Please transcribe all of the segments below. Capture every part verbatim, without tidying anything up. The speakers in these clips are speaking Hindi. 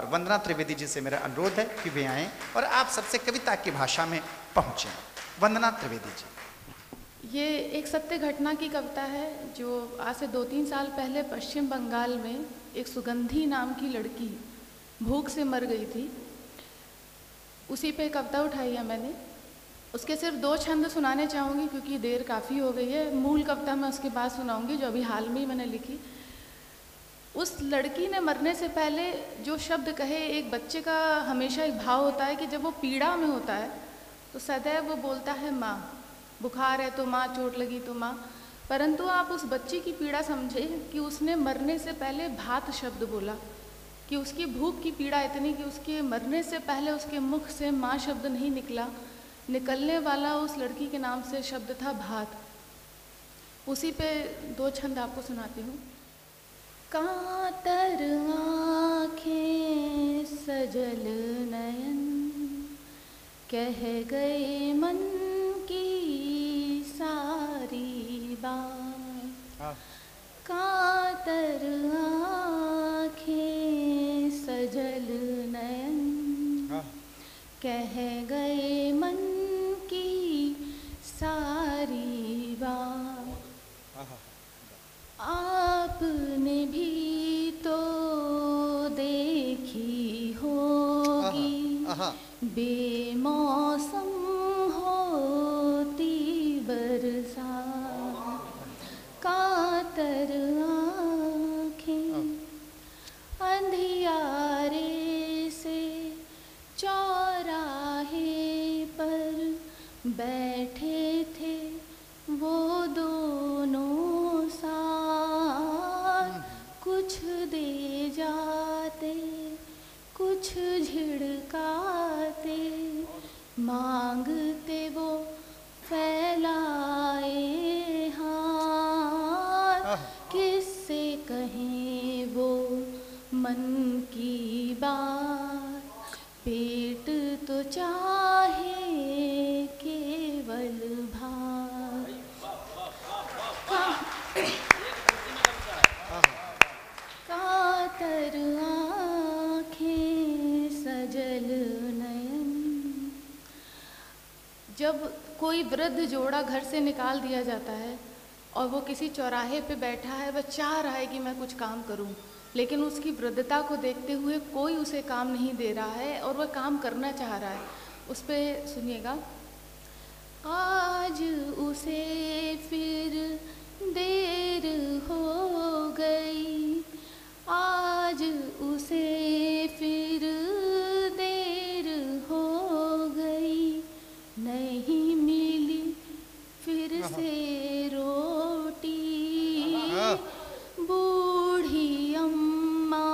बार वंदना त्रिवेदी जी से मेरा अनुरोध है कि वे आएँ और आप सबसे कविता की भाषा में पहुँचें। वंदना त्रिवेदी जी, ये एक सत्य घटना की कविता है जो आज से दो तीन साल पहले पश्चिम बंगाल में एक सुगंधी नाम की लड़की भूख से मर गई थी, उसी पे कविता उठाई है मैंने। उसके सिर्फ दो छंद सुनाने चाहूँगी क्योंकि देर काफ़ी हो गई है। मूल कविता मैं उसके बाद सुनाऊँगी जो अभी हाल में ही मैंने लिखी। उस लड़की ने मरने से पहले जो शब्द कहे, एक बच्चे का हमेशा एक भाव होता है कि जब वो पीड़ा में होता है तो सदैव वो बोलता है माँ, बुखार है तो माँ, चोट लगी तो माँ। परंतु आप उस बच्चे की पीड़ा समझें कि उसने मरने से पहले भात शब्द बोला, कि उसकी भूख की पीड़ा इतनी कि उसके मरने से पहले उसके मुख से माँ शब्द नहीं निकला। निकलने वाला उस लड़की के नाम से शब्द था भात। उसी पे दो छंद आपको सुनाती हूँ। कातर आँखें सजल नयन, कह गए मन की सारी बात। कातर आँखें सजल नयन, कह गए मन की सारी बात। आपने भी तो देखी होगी बेमौसम होती बरसात। कातर आँखें अंधियारे से चौराहे पर बैठे थे वो दोनों साथ। कुछ दे जाते कुछ झिड़काते, मांगते वो फैलाए हाथ। किससे कहें वो मन की बात, पेट तो चाहे केवल भात। कातर आँखें सजल नयन। जब कोई वृद्ध जोड़ा घर से निकाल दिया जाता है और वो किसी चौराहे पे बैठा है, वह चाह रहा है कि मैं कुछ काम करूं, लेकिन उसकी वृद्धता को देखते हुए कोई उसे काम नहीं दे रहा है और वह काम करना चाह रहा है। उस पे सुनिएगा। आज उसे फिर देर हो गई, आज उसे फिर देर हो गई, नहीं मिली फिर से रोटी। बूढ़ी अम्मा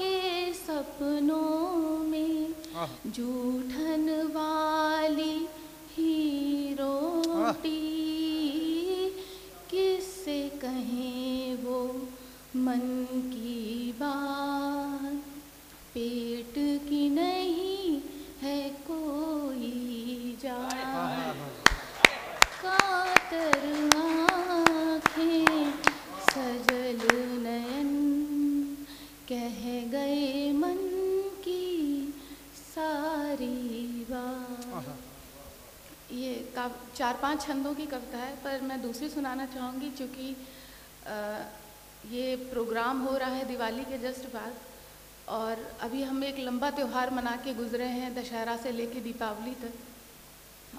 के सपनों में जूठन वाली ही रोटी। किससे कहें वो मन की बात, पेट की नहीं है कोई जात। कातर आँखें सजल नयन, कह गए मन की सारी बात। ये चार पांच छंदों की कविता है, पर मैं दूसरी सुनाना चाहूँगी क्योंकि ये प्रोग्राम हो रहा है दिवाली के जस्ट बाद, और अभी हम एक लंबा त्यौहार मना के गुजरे हैं दशहरा से लेके दीपावली तक।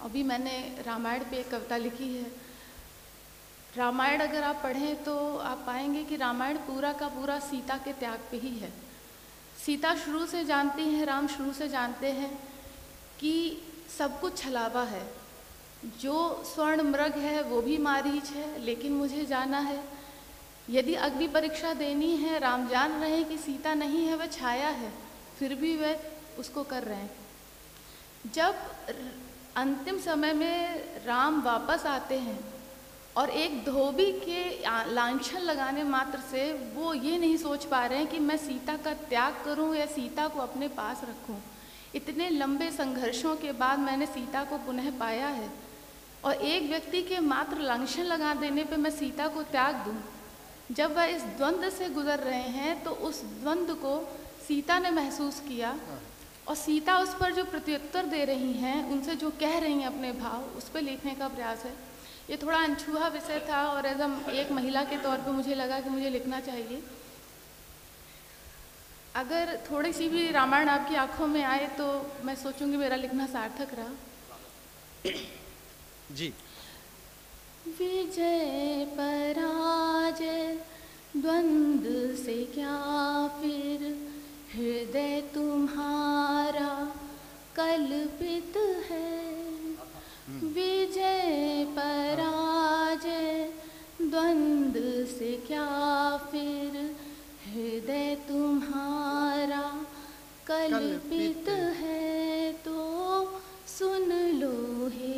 अभी मैंने रामायण पे एक कविता लिखी है। रामायण अगर आप पढ़ें तो आप पाएंगे कि रामायण पूरा का पूरा सीता के त्याग पे ही है। सीता शुरू से जानती हैं, राम शुरू से जानते हैं कि सब कुछ छलावा है। जो स्वर्ण मृग है वो भी मारीच है, लेकिन मुझे जाना है। यदि अग्नि परीक्षा देनी है, राम जान रहे हैं कि सीता नहीं है, वह छाया है, फिर भी वह उसको कर रहे हैं। जब अंतिम समय में राम वापस आते हैं और एक धोबी के लांछन लगाने मात्र से वो ये नहीं सोच पा रहे हैं कि मैं सीता का त्याग करूं या सीता को अपने पास रखूं। इतने लंबे संघर्षों के बाद मैंने सीता को पुनः पाया है और एक व्यक्ति के मात्र लांछन लगा देने पे मैं सीता को त्याग दूं। जब वह इस द्वंद्व से गुजर रहे हैं तो उस द्वंद्व को सीता ने महसूस किया और सीता उस पर जो प्रत्युत्तर दे रही हैं, उनसे जो कह रही हैं अपने भाव, उस पर लिखने का प्रयास है। ये थोड़ा अनछुआ विषय था और एज एक महिला के तौर पे मुझे लगा कि मुझे लिखना चाहिए। अगर थोड़ी सी भी रामायण आपकी आंखों में आए तो मैं सोचूंगी मेरा लिखना सार्थक रहा। जी। विजय पराजय द्वंद्व से क्या फिर, हृदय तुम्हारा कल्पित है। विजय पराजय द्वंद्व से क्या फिर, हृदय तुम्हारा कल्पित है। तो सुन लो हे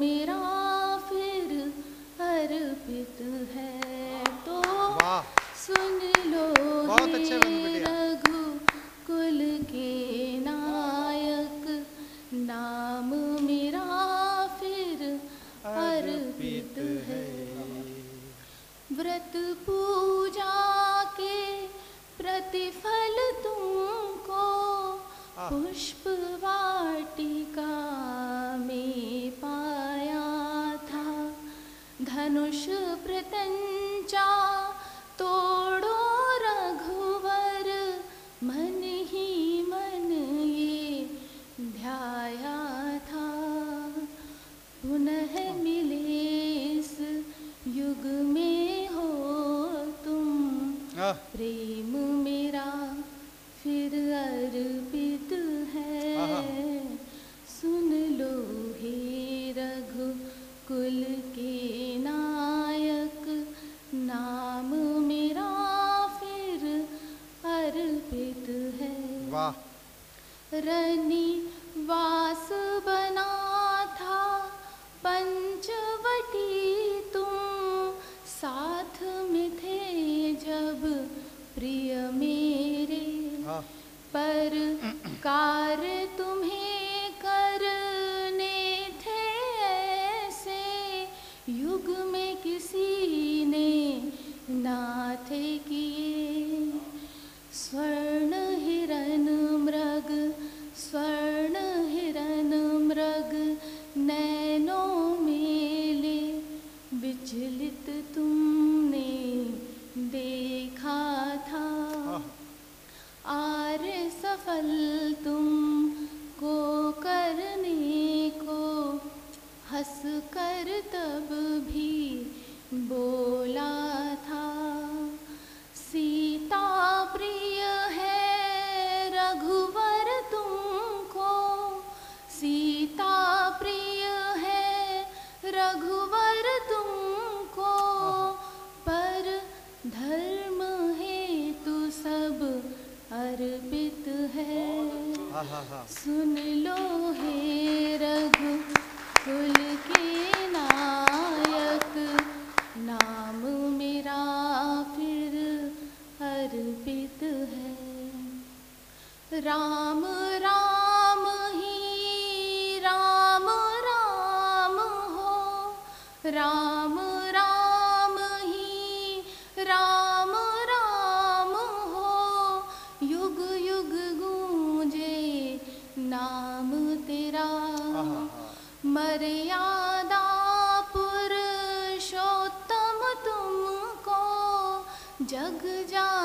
मेरा फिर अर्पित है। तो सुन लो हे रघुकुल के नायक, नाम मेरा फिर अर्पित है। व्रत पूजा के प्रतिफल तुमको पुष्प वाटिका में पाया था। धनुष प्रत्यंचा तोड़ो रघुवर, मन ही मन ये ध्याया था। पुनः मिले इस युग में हो तुम, प्रेम मेरा फिर अर्पित है। सुन लो हे रघुकुल के नायक, नाम मेरा फिर अर्पित है। वाह। रनिवास बना था पंचवटी, तुम साथ में थे जब प्रिय मेरे। पर कार्य तुम्हें करने थे ऐसे, युग में किसी ने ना थे किए। स्वर्ण हिरण मृग, स्वर्ण हिरण मृग नैनों में ले, विचलित तुमने देखा था। आर्य सफल तुमको करने को, हंस कर तब भी बोला था। सीता प्रिय है रघुवर तुमको, सीता प्रिय है रघुवर तुमको। पर धर्म हेतु सब अर्पित है। सुन लो हे रघुकुल के नायक, नाम मेरा फिर अर्पित है। राम राम ही राम राम हो, राम राम ही राम नाम तेरा। मर्यादा पुरुषोत्तम तुमको जग जा